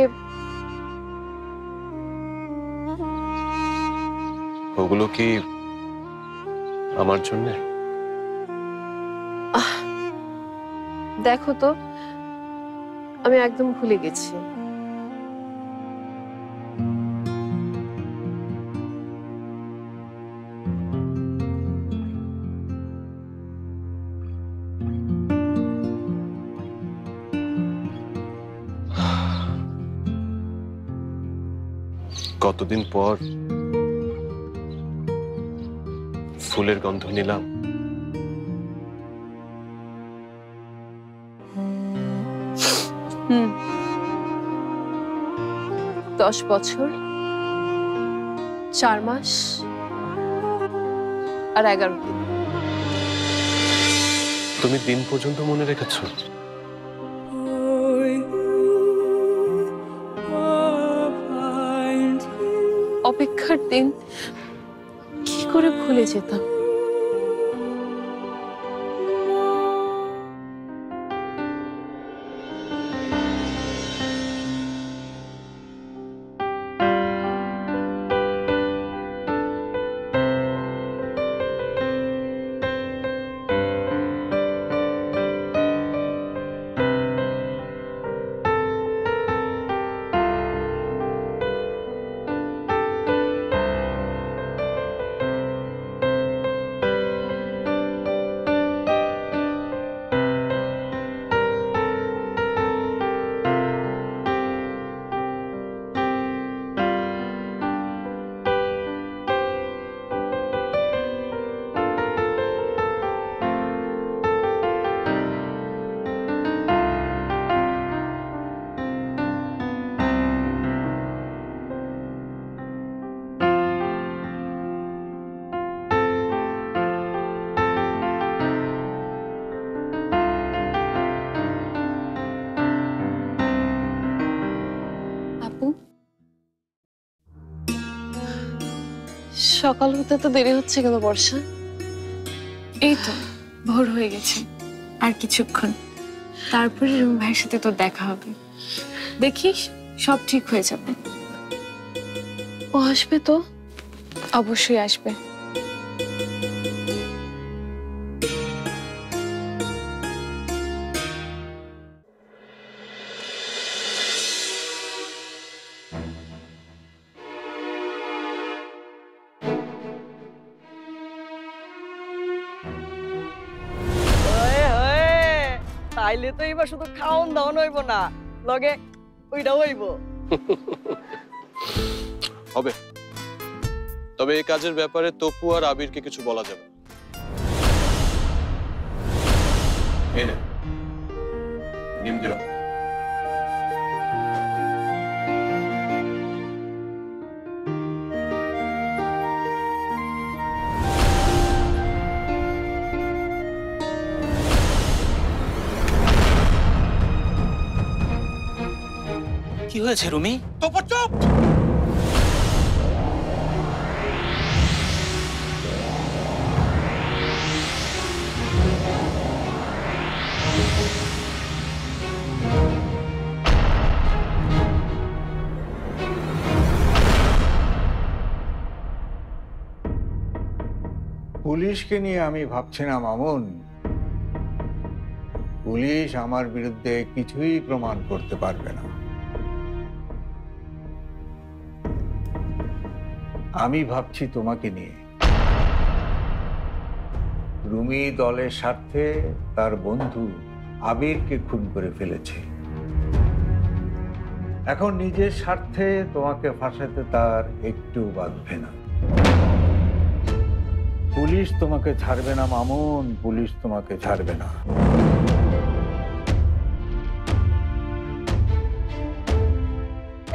ওগুলো কি আমার জন্য? দেখো তো, আমি একদম ভুলে গেছি। কতদিন পর ফুলের গন্ধ নিলাম। হুম, দশ বছর চার মাস আর এগারো দিন। তুমি দিন পর্যন্ত মনে রেখেছো? অপেক্ষার দিন কি করে ভুলে যেতাম? সকাল হতে তো দেরি হচ্ছে কেন বর্ষা? এই তো ভোর হয়ে গেছে, আর কিছুক্ষণ তারপরে রুমি ভাইয়ের সাথে তো দেখা হবে। দেখিস সব ঠিক হয়ে যাবে। ও আসবে তো? অবশ্যই আসবে। তাইলে তো এবার শুধু খাওন দাওন হইব না, লগে ওইটাও হইব। হবে, তবে এই কাজের ব্যাপারে তপু আর আবিরকে কিছু বলা যাবে। কি হয়েছে রুমি? তপু চুপ। পুলিশকে নিয়ে আমি ভাবছি না মামুন, পুলিশ আমার বিরুদ্ধে কিছুই প্রমাণ করতে পারবে না। আমি ভাবছি তোমাকে নিয়ে। রুমি দলের সাথে তার বন্ধু আবিরকে খুন করে ফেলেছে। এখন নিজের স্বার্থে তোমাকে ফাঁসাতে তার একটু বাধবে না। পুলিশ তোমাকে ছাড়বে না মামুন, পুলিশ তোমাকে ছাড়বে না।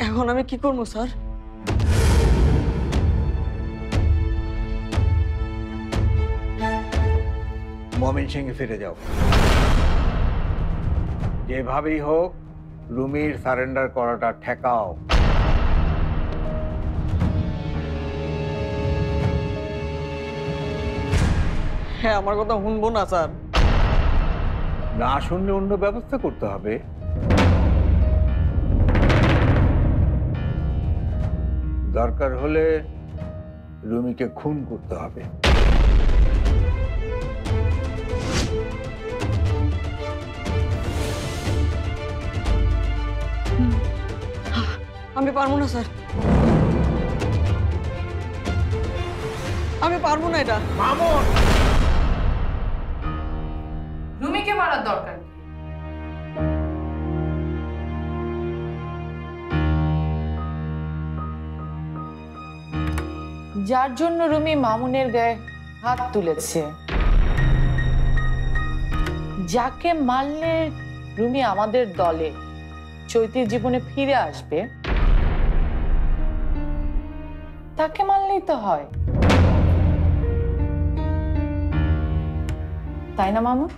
এখন আমি কি করব স্যার? মমিন সিংহে ফিরে যাও। যেভাবেই হোক রুমির সারেন্ডার করাটা ঠেকাও। হ্যাঁ, আমার কথা শুনবো না স্যার। না শুনলে অন্য ব্যবস্থা করতে হবে। দরকার হলে রুমিকে খুন করতে হবে। আমি পারবো না স্যার, আমি পারবো না এটা। মামুন, রুমিকে মারার দরকার নেই। যার জন্য রুমি মামুনের গায়ে হাত তুলেছে, যাকে মারলে রুমি আমাদের দলে চৈতির জীবনে ফিরে আসবে, তাকে মানলেই তো হয়, তাই না মামুন?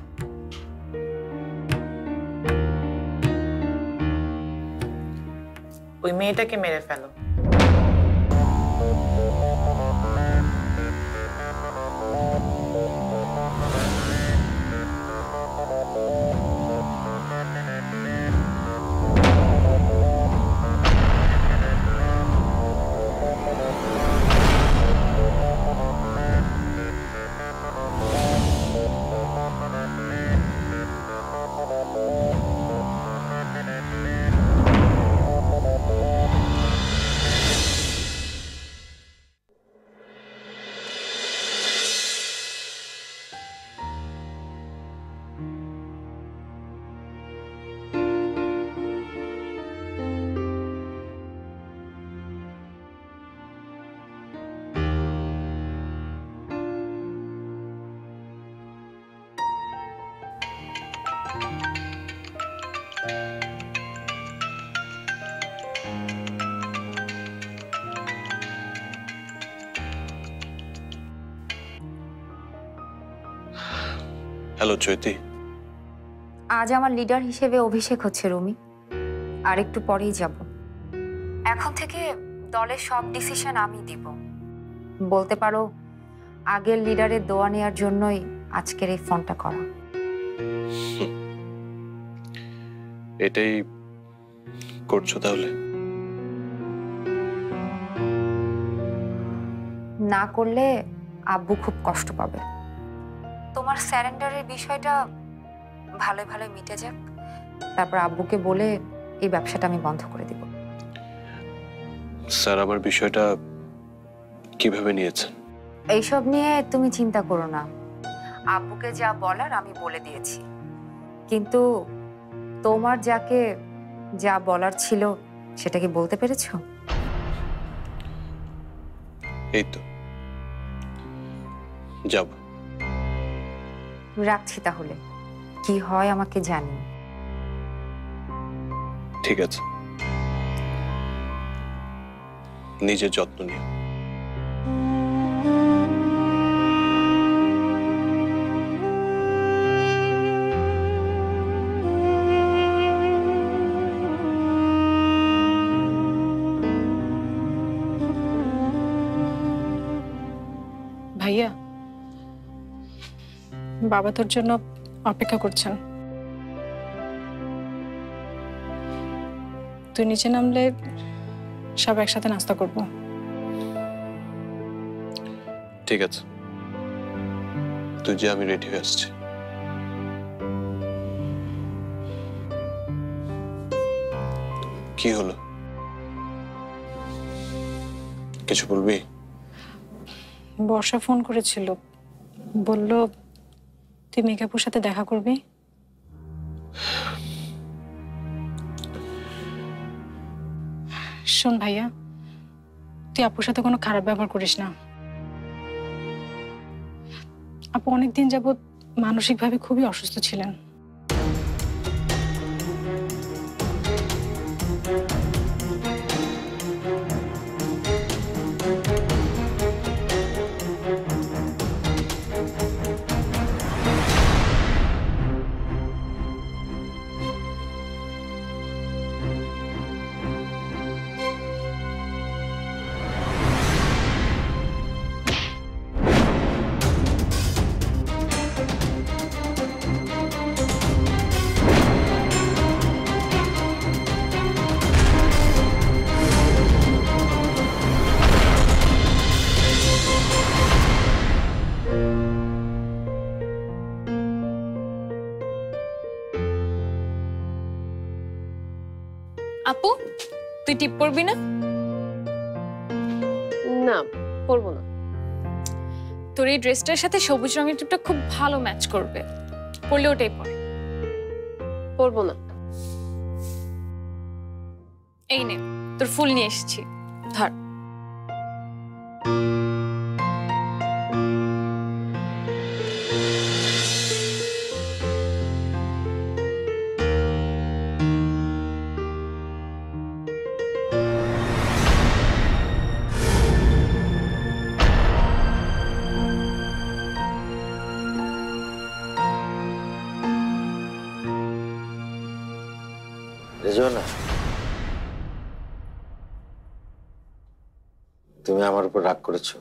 ওই মেয়েটাকে মেরে ফেলো। হ্যালো চৈতি, আজ আমার লিডার হিসেবে অভিষেক হচ্ছে রুমি। আর একটু পরেই যাব। এখন থেকে দলের সব ডিসিশন আমি দিব। বলতে পারো আগের লিডারের দোয়া নেওয়ার জন্যই আজকের এই ফোনটা করা। এটাই করছো তাহলে? না করলে আব্বু খুব কষ্ট পাবে। তোমার স্যারেন্ডারের বিষয়টা ভালো ভালো মিটে যাক, তারপর আব্বুকে বলে এই ব্যবসাটা আমি বন্ধ করে দিব। স্যার আমার বিষয়টা কিভাবে নিয়েছেন? এইসব নিয়ে তুমি চিন্তা করো না। আব্বুকে যা বলার আমি বলে দিয়েছি, কিন্তু তোমার যাকে যা বলার ছিল সেটা কি বলতে পেরেছো? এই তো যাব। রাখছি তাহলে, কি হয় আমাকে জানিও। ঠিক আছে, নিজের যত্ন নিও। ভাইয়া, বাবা তোর জন্য অপেক্ষা করছেন। তুই নিচে নামলে সব একসাথে নাস্তা করব। ঠিক আছে, তুই যা, আমি রেডি হয়ে আসছি। কি হলো, কিছু বলবি? বর্ষা ফোন করেছিল, বলল তুই মেকআপুর সাথে দেখা করবি। শোন ভাইয়া, তুই আপুর সাথে কোনো খারাপ ব্যবহার করিস না। আপু অনেকদিন যাবৎ মানসিকভাবে খুবই অসুস্থ ছিলেন। আপু তুই টিপ পরবি না? না, পরবো না। তোর এই ড্রেসটার সাথে সবুজ রঙের টিপটা খুব ভালো ম্যাচ করবে, পরলে ওটাই পর। পরবো না। এই নে তোর ফুল নিয়ে এসেছি, ধর। তুমি আমার উপর রাগ করেছো,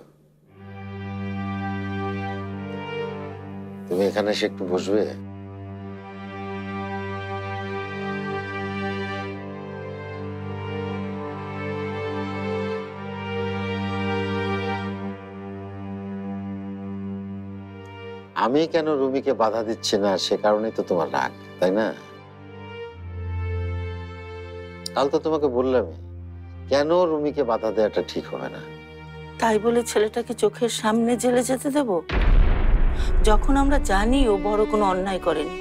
তুমি এখানে এসে একটু বসবে? আমি কেন রুমিকে বাধা দিচ্ছি না সে কারণেই তো তোমার রাগ, তাই না? কাল তো তোমাকে বললামই, কেন রুমিকে বাধা দেওয়াটা ঠিক হবে না। তাই বলে ছেলেটাকে চোখের সামনে জেলে যেতে দেব, যখন আমরা জানি ও বড় কোনো অন্যায় করেনি।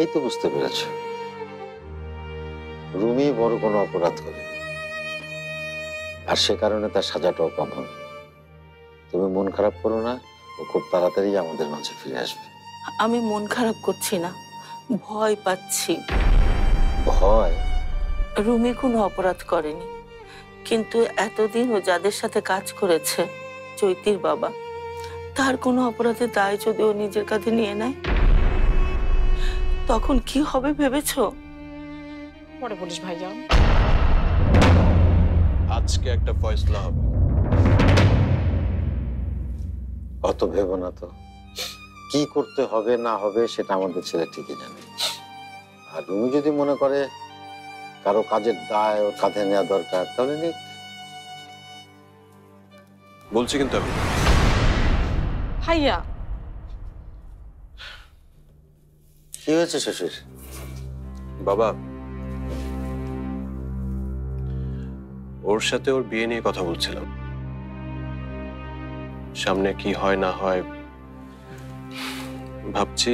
এই তো বুঝতে পেরেছ, রুমি বড় কোনো অপরাধ করেনি, আর সে কারণে তার সাজাটাও কম হবে। তুমি মন খারাপ করো না, ও খুব তাড়াতাড়ি আমাদের মাঝে ফিরে আসবে। আমি মন খারাপ করছি না, ভয় পাচ্ছি। ভয়? রুমি কোনো অপরাধ করেনি, কিন্তু এতদিন ও যাদের সাথে কাজ করেছে, চৈতির বাবা, তার কোনো অপরাধের দায় যদি ও নিজের কাঁধে নিয়ে নেয় তখন কি হবে ভেবেছো? পরে বলিস ভাইয়া, আজকে একটা ফয়সালা হবে। অত ভেবো না তো, কি করতে হবে না হবে সেটা আমাদের ছেলে ঠিকই জানে। আর রুমি যদি মনে করে কারো কাজের দায় ওর কাঁধে নেওয়া দরকার, তাহলে নিক। বলছি কিন্তু আমি ভাইয়া। কি হয়েছে শ্বশুর? বাবা, ওর সাথে ওর বিয়ে নিয়ে কথা বলছিলাম, সামনে কি হয় না হয় ভাবছি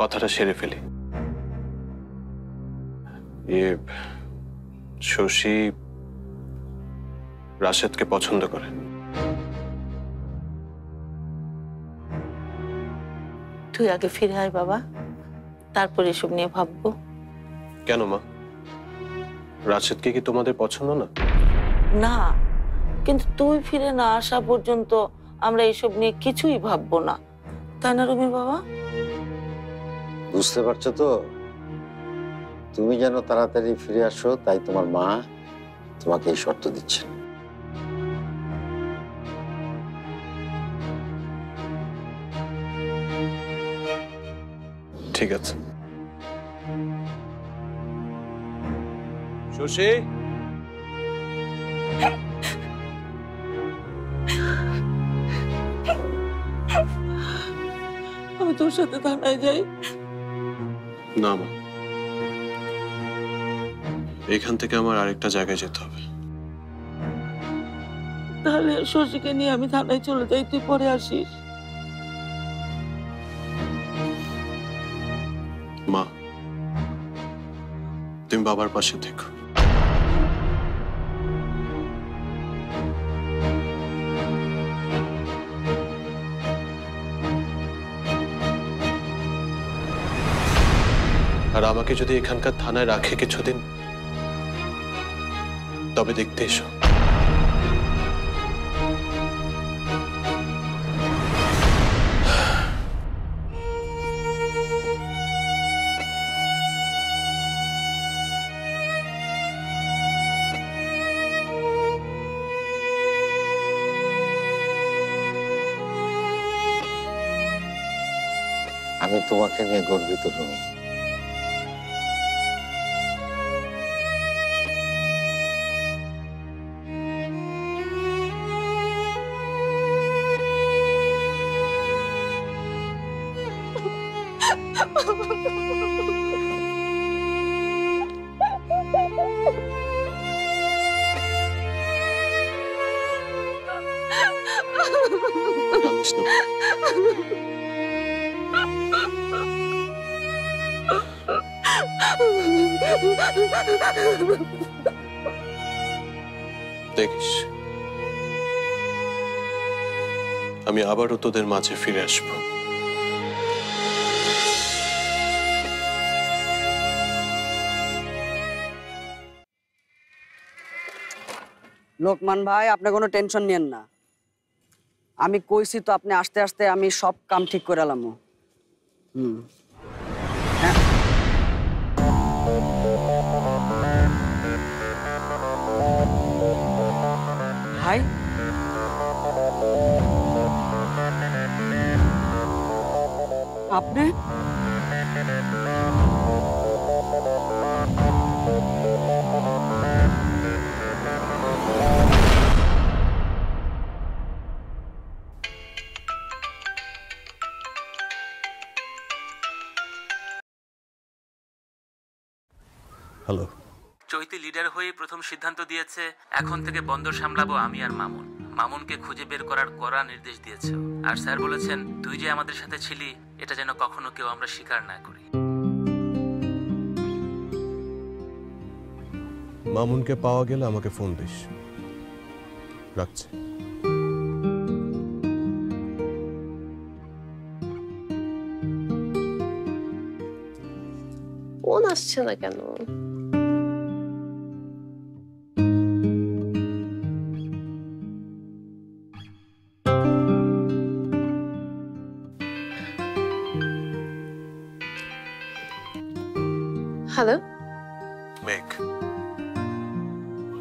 কথাটা সেরে ফেলি। শশী রাশেদকে পছন্দ করে, তুই আগে ফিরে আয় বাবা, তারপর এসব নিয়ে ভাববো। কেন মা, রাশেদকে কি তোমাদের পছন্দ না? না, কিন্তু তুই ফিরে না আসা পর্যন্ত আমরা এসব নিয়ে কিছুই ভাববো না, তাই না রুমি বাবা? বুঝতে পারছো তো, তুমি যেন তাড়াতাড়ি ফিরে আসো তাই তোমার মা তোমাকে এই শর্ত দিচ্ছে। ঠিক আছে। শশী, আমি তোর সাথে থানায় যাই। না মা, এখান থেকে আমার আরেকটা জায়গায় যেতে হবে। তাহলে শশীকে নিয়ে আমি থানায় চলে যাই, তুই পরে আসিস। মা, তুমি বাবার পাশে থেকো। আর আমাকে যদি এখানকার থানায় রাখে কিছুদিন, তবে দেখতে এসো। আমি তোমাকে নিয়ে গর্বিত নই। দেখিস, আমি আবারও তোদের মাঝে ফিরে আসবো। লোকমান ভাই, আপনি কোনো টেনশন নেন না। আমি কইছি তো, আপনি আস্তে আস্তে আমি সব কাম ঠিক করে এলাম। হুম ভাই, আপনি হ্যালো। চৈতি লিডার হয়ে প্রথম সিদ্ধান্ত দিয়েছে, এখন থেকে বন্দর সামলাবো আমি আর মামুন। মামুনকে খুঁজে বের করার কড়া নির্দেশ দিয়েছে। আর স্যার বলেছেন, তুই যে আমাদের সাথে ছিলি এটা যেন কখনো কেউ আমরা স্বীকার না করি। মামুনকে পাওয়া গেলে আমাকে ফোন দিস। রাখছি। ফোন আসছে না কেন? হ্যালো মেঘ,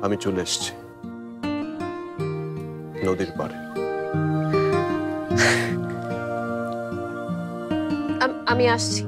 আমি চলে এসেছি নদীর পাড়ে। আমি আসছি।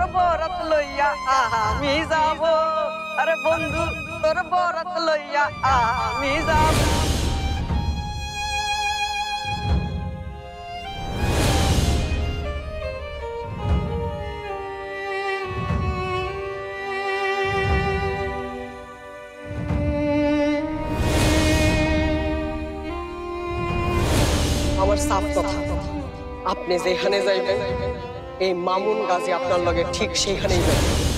तोर बरत लइया आमी जाबो। अरे बंधु तोर बरत लइया आमी जाबो। আমার সাপ কথা আপনি যেখানে যাইবেন এই মামুন গাজী আপনার লগে ঠিক সেইখানেই যাবে।